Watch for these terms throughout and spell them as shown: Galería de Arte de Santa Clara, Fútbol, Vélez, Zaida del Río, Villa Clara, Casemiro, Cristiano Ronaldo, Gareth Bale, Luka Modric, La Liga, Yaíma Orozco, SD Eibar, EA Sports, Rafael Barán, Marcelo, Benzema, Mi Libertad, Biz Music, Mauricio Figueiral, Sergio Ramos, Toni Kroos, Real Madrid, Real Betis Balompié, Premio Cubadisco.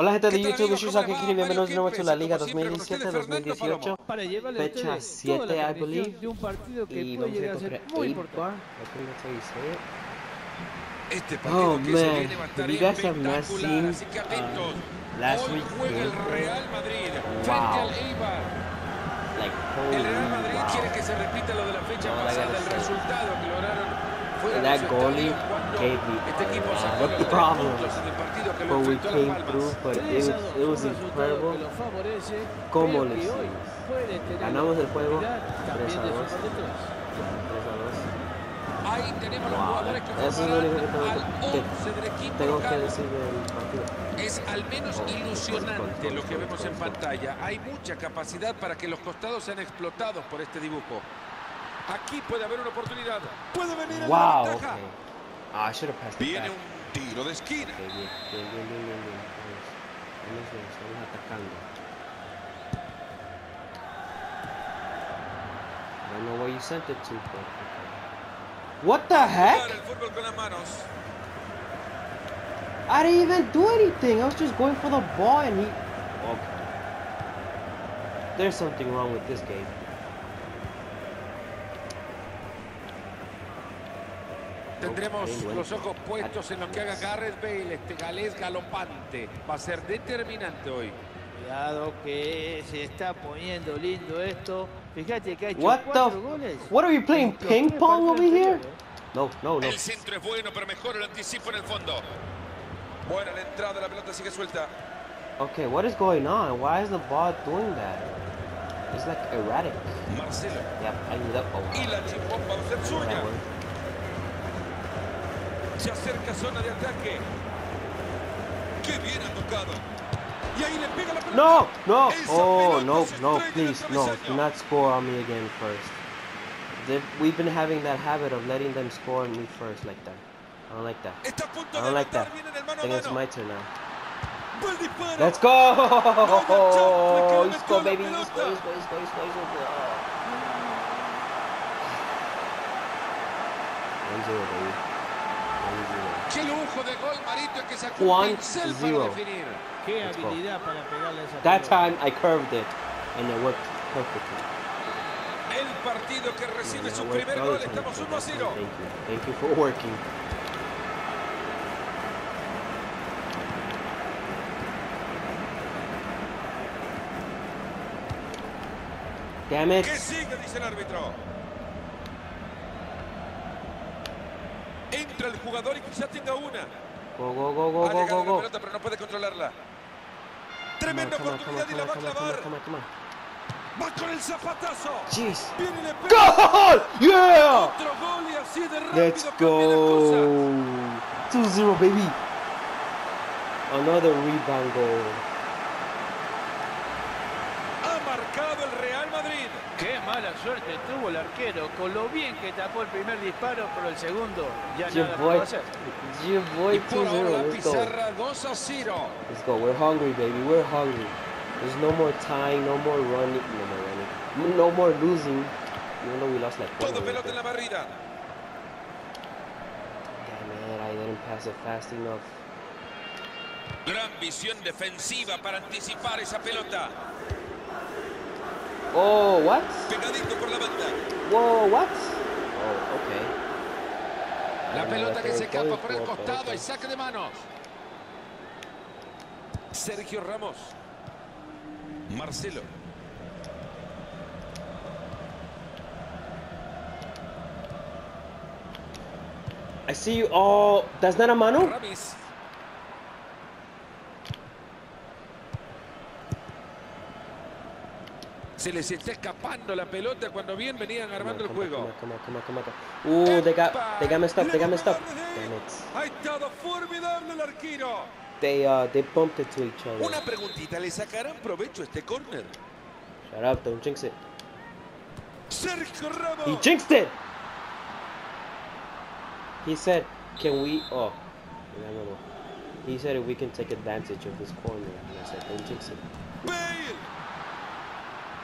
Hola gente de YouTube, yo soy Sergio Ramos, bienvenidos de nuevo a La Liga 2017-2018, fecha 7, I believe, y vamos a comprar el bar, este partido que se viene va a estar espectacular, así que atentos, hoy juega el Real Madrid frente al Eibar. El Real Madrid quiere que se repita lo de la fecha pasada, el resultado que lograron. That goalie gave me a problems, but we came through. But it was incredible. Como les digo, ganamos el juego 3-2. Eso es lo único que tengo que decir del partido. Es al menos ilusionante lo que vemos en pantalla. Hay mucha capacidad para que los costados sean explotados por este dibujo. Aquí puede haber una oportunidad. Puede venir a la ventaja. Viene un tiro de esquina. Bien. Estamos atacando. I don't know where you sent it to, but okay. What the heck? I didn't even do anything. I was just going for the ball and he... Okay. There's something wrong with this game. Tendremos los ojos puestos en lo que haga Gareth Bale, este galés galopante. Va a ser determinante hoy. Cuidado que se está poniendo lindo esto. Fíjate que ha hecho cuatro goles. What are we playing ping pong over here? No. El centro es bueno, pero mejor el anticipo en el fondo. Buena la entrada, la pelota sigue suelta. Okay, what is going on? Why is the ball doing that? It's like erratic. Marcelo. Yep, I knew that. Y la chipomba va a ser suya. Se acerca zona de ataque. Qué bien ha tocado. Y ahí le pega la pelota. No. Oh, no, please, no. Do not score on me again first. We've been having that habit of letting them score on me first like that. I don't like that. I think it's my turn now. Let's go! Oh, let's go, baby. Let's go, baby. ¡Qué lujo de gol, Marito! Que sacó un pincel para definir. ¡Qué habilidad para pegarle a esa pelota! That time I curved it and it worked perfectly. El partido que recibe su primer gol. Estamos 1-0. Thank you for working. Damn it. ¿Qué sigue? Dice el árbitro. Entra el jugador y quizás tenga una. Go. La pelota, pero no puede controlarla. Tremenda oportunidad y la va a clavar. Va con el zapatazo. Jeez. Viene y le pega. ¡Gol! ¡Yeah! Otro gol y así de rápido. Let's go. 2-0, baby. Another rebound goal. Ha marcado el Real Madrid. Qué mala suerte tuvo el arquero, con lo bien que tapó el primer disparo, pero el segundo ya nada pudo hacer. Y por ahora la pizarra 2-0. Let's go, we're hungry, baby, we're hungry. There's no more tying, no more running, no more losing. Even though we lost like one. Todo pelota en la barrida. Damn it, I didn't pass it fast enough. Gran visión defensiva para anticipar esa pelota. Oh, what? Pegadito por la banda. Whoa, what? Oh, okay. La pelota que se escapa por el costado y saque de manos. Sergio Ramos. Marcelo. I see you. Oh, that's not a mano? Ramis. Se les está escapando la pelota cuando bien venían armando el juego. They got messed up. Damn it. Ha estado formidable el arquero. They bumped it to each other. Una preguntita, ¿le sacarán provecho a este córner? Shut up, don't jinx it. Sergio Ramos. He jinxed it. He said, can we... Oh, no. He said if we can take advantage of this corner. And I said, don't jinx it. Bale.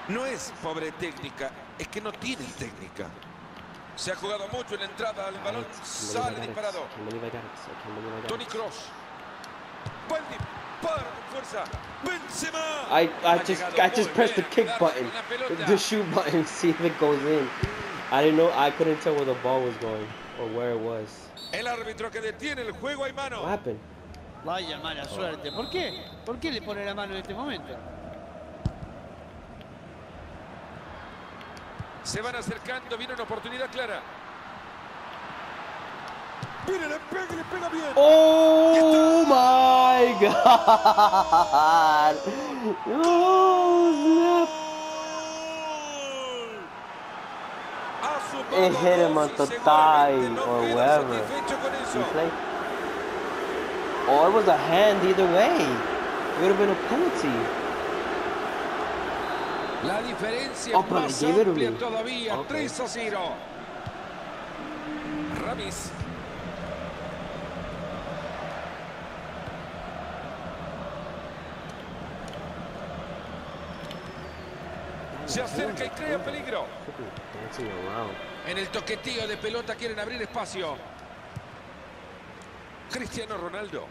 No es pobre técnica, es que no tienen técnica. Se ha jugado mucho en la entrada, el balón sale disparado. Toni Kroos. Buen disparo I just pressed the kick button, the shoot button, see if it goes in. I didn't know, I couldn't tell where the ball was going or where it was. What happened? Vaya mala suerte. ¿Por qué? ¿Por qué le pone la mano en este momento? Se van acercando, viene una oportunidad clara. Mira, le pega bien. Oh my God. Oh, snap. It hit him on the thigh or wherever. Replay. Or it was a hand either way. It would have been a penalty. La diferencia es más amplia todavía, 3-0. Ramis. Se acerca y crea peligro. En el toquetío de pelota quieren abrir espacio. Cristiano Ronaldo.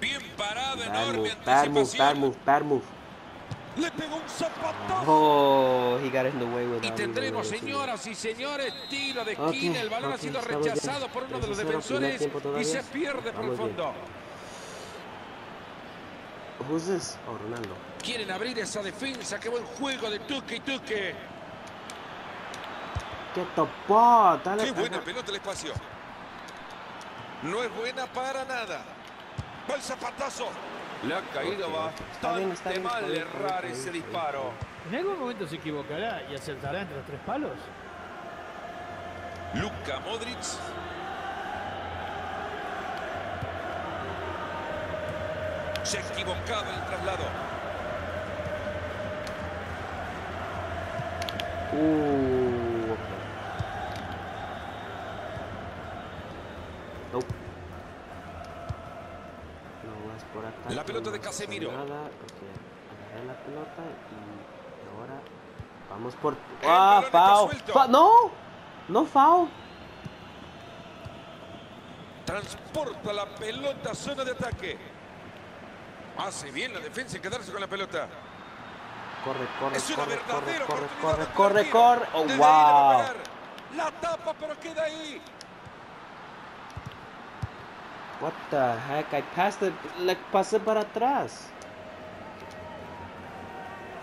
Bien parado, enorme anticipación. Le pegó un zapatazo. Oh, he got in the way with that. Y tendremos, señoras y señores, tiro de esquina. El balón ha sido rechazado por uno de los defensores y se pierde por el fondo. Who's this? Oh, Ronaldo. Quieren abrir esa defensa. Qué buen juego de Tuque y Tuque. Qué buena pelota al espacio. No es buena para nada. Va el zapatazo. Le ha caído bastante mal errar ese disparo. En algún momento se equivocará y acertará entre los tres palos. Luka Modric. Se ha equivocado el traslado. Nope. La pelota de Casemiro. Agarré la pelota y ahora vamos por... ¡Ah, foul! ¡No! ¡No foul! Transporta la pelota a zona de ataque. Hace bien la defensa en quedarse con la pelota. Corre. ¡Oh, wow! La tapa, pero queda ahí. What the heck? I passed it. Like, pasé para atrás.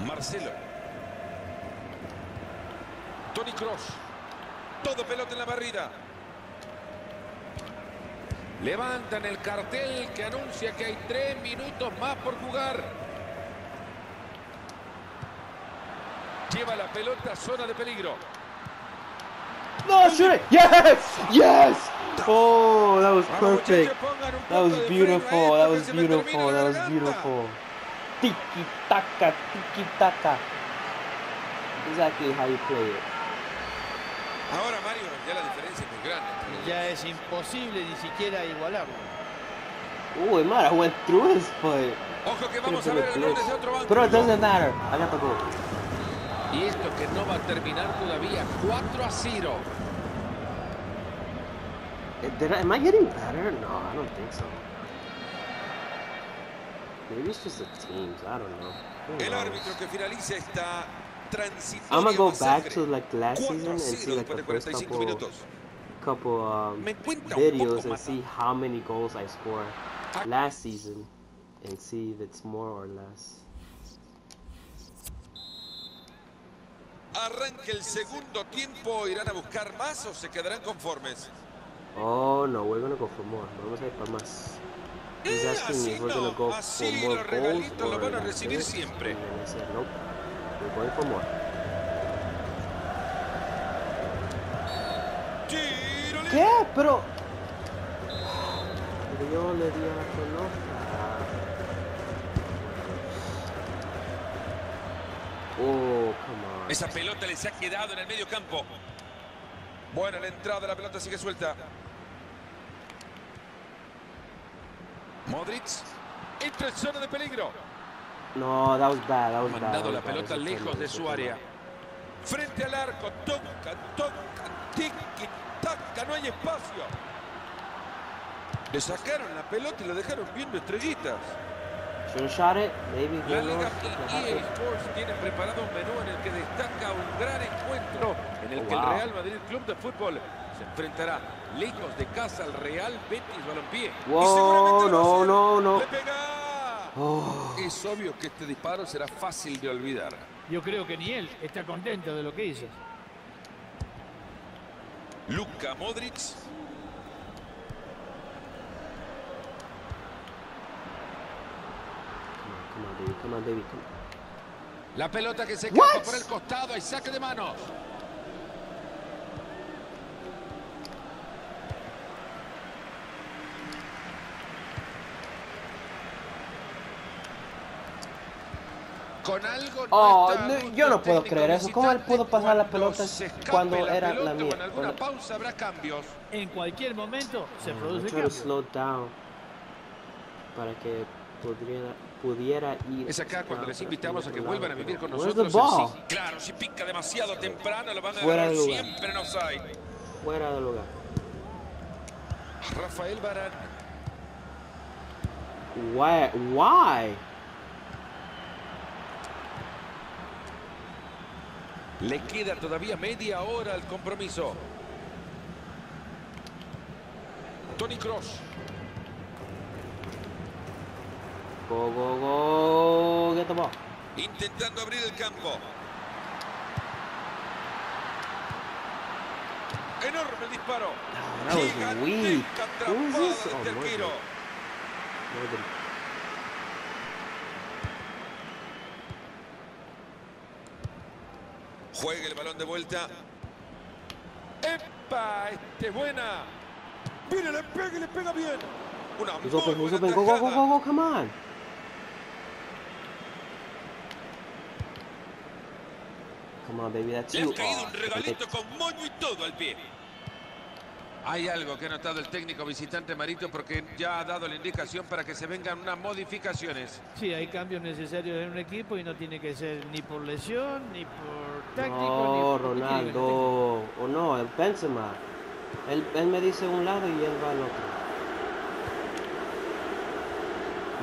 Marcelo. Toni Kroos. Todo pelota en la barrida. Levantan el cartel que anuncia que hay 3 minutos más por jugar. Lleva la pelota a zona de peligro. No, shoot it! Yes! Yes! Oh, that was perfect. That was beautiful. That was beautiful. That was beautiful. Tiki taka, tiki taka. Exactly how you play it. Ahora, Mario, ya la diferencia es muy grande. Ya es imposible ni siquiera igualarlo. Oh, it might have went through his foot. Ojo que vamos a ver el gol desde otro banco. Pero it doesn't matter. I got the goal. Y esto que no va a terminar todavía. 4-0. Am I getting better? No, I don't think so. Maybe it's just the teams. I don't know. El árbitro que finaliza esta transitoria. I'm gonna go back to like last season and see like the first couple videos and see how many goals I scored last season and see if it's more or less. Arranca el segundo tiempo. ¿Irán a buscar más o se quedarán conformes? Oh no, we're gonna go for more. Vamos a ir para más. He's asking if we're gonna go for more goals or this. And then I said, nope, we're going for more. ¿Qué? Pero... yo le di a la pelota. Oh, come on. Esa pelota les ha quedado en el medio campo. Buena la entrada, la pelota sigue suelta. Modric entra en zona de peligro. No, that was bad, that was bad. Mandado la pelota lejos de su área. Frente al arco, toca, tiki, taca, no hay espacio. Le sacaron la pelota y lo dejaron viendo estrellitas. La Liga y EA Sports tienen preparado un menú en el que destaca un gran encuentro en el que el Real Madrid Club de Fútbol se enfrentará lejos de casa al Real Betis Balompié. Wow, no. Le pega. Oh. Es obvio que este disparo será fácil de olvidar. Yo creo que ni él está contento de lo que hizo. Luka Modric. La pelota que se escapa por el costado. Hay saque de manos. Con algo yo no puedo creer eso. ¿Cómo él pudo pasar la pelota cuando era la mía? Con alguna pausa habrá cambios. En cualquier momento se produce cambio. Slow down para que pudiera ir. Es acá cuando les invitamos a que vuelvan a vivir con nosotros. Claro, si pica demasiado temprano lo van a ganar siempre nos hay. Fuera de lugar. Rafael Barán. Why? Le queda todavía media hora al compromiso. Toni Kroos. Go. ¿Qué tomó? Intentando abrir el campo. Enorme el disparo. Giganteca atrapada del arquero. Juega el balón de vuelta. ¡Epa! ¡Este es buena! ¡Mira, le pega bien! Una muy buena atajada. ¡Go, come on! Come on, baby, that's you. Le ha caído un regalito con moño y todo al pie. Hay algo que ha notado el técnico visitante Marito porque ya ha dado la indicación para que se vengan unas modificaciones. Sí, hay cambios necesarios en un equipo y no tiene que ser ni por lesión, ni por táctico. No, Ronaldo. O no, el Benzema. Él me dice un lado y él va al otro.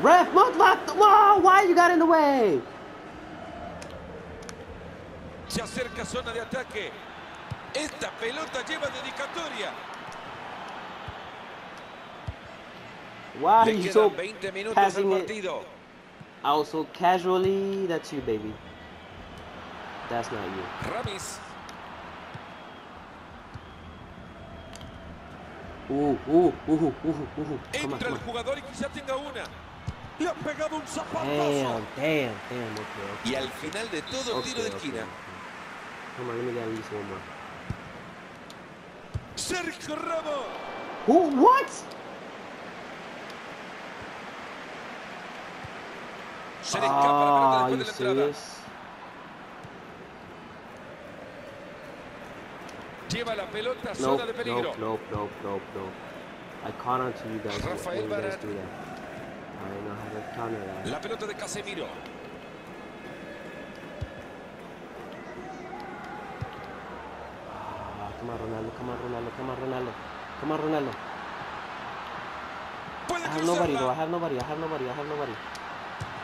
Ref, why you got in the way? Se acerca zona de ataque. Esta pelota lleva dedicatoria. Wow, you're so 20 minutos passing al partido. Also casually, that's you, baby. That's not you. Ramis. Entra el jugador y quizá tenga una. Le ha pegado un zapatazo. Damn, okay. Y al final de todo, tiro de esquina. Come on, let me get this one more. Sergio Ramos. Se le escapa la pelota después de la entrada. Lleva la pelota a zona de peligro. No. I count on to you guys when you guys do that. I don't know how to counter that. La pelota de Casemiro. Come on, Ronaldo. I have nobody.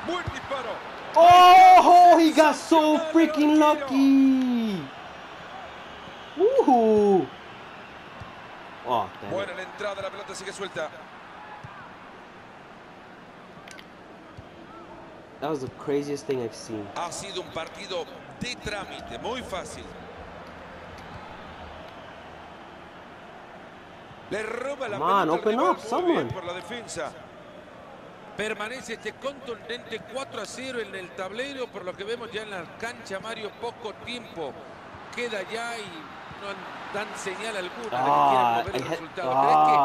Buen disparo. Oh, he got so freaking lucky. Woohoo. Buena la entrada, la pelota sigue suelta. That was the craziest thing I've seen. Ha sido un partido de trámite, muy fácil. Le roba la pelota por la defensa. Permanece este contundente 4-0 en el tablero, por lo que vemos ya en la cancha, Mario, poco tiempo queda ya y no dan señal alguna de que quieran mover el resultado. ¿Crees que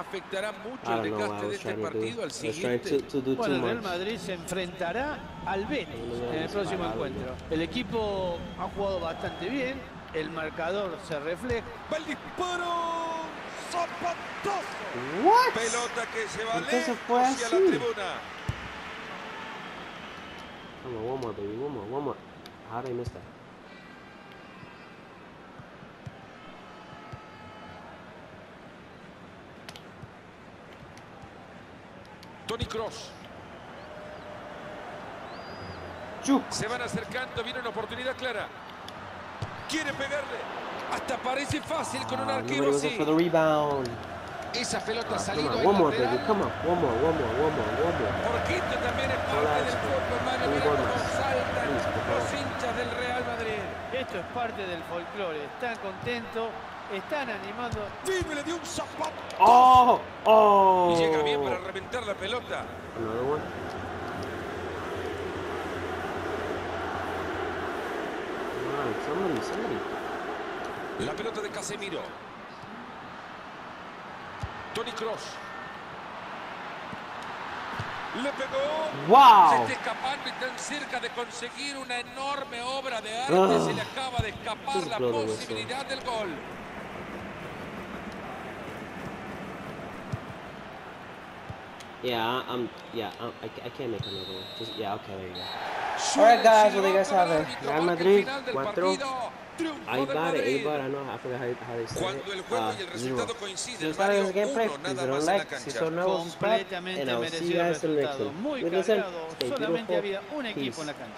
afectará mucho el desgaste de este partido al siguiente? Bueno, el Real Madrid se enfrentará al Vélez en el próximo encuentro. El equipo ha jugado bastante bien, el marcador se refleja. ¡Va el disparo! What? Pelota que se va lejos hacia la tribuna. One more, baby. How did I miss that? Toni Kroos. Se van acercando, viene una oportunidad clara. Quiere pegarle. Hasta parece fácil con un arquero así. Esa pelota ha salido ahí. One more, baby. Porquito también es parte del fútbol, hermano. Mira cómo saltan los hinchas del Real Madrid. Esto es parte del folclore. Están contentos, están animando. ¡Dime, le dio un zapato! ¡Oh! ¡Oh! Y llega bien para reventar la pelota. La pelota de Casemiro. Toni Kroos. Le pegó. ¡Wow! Se está escapando y tan cerca de conseguir una enorme obra de arte. Se le acaba de escapar la posibilidad del gol. I can't make another one. Okay, there you go. Alright guys, what do you guys have? Real Madrid, 4. I got it, I forgot how they said it. 0. So if you guys gameplay, please don't like, si son nuevos, subscribe, and I'll see you guys in the next one. With this end, stay beautiful, peace.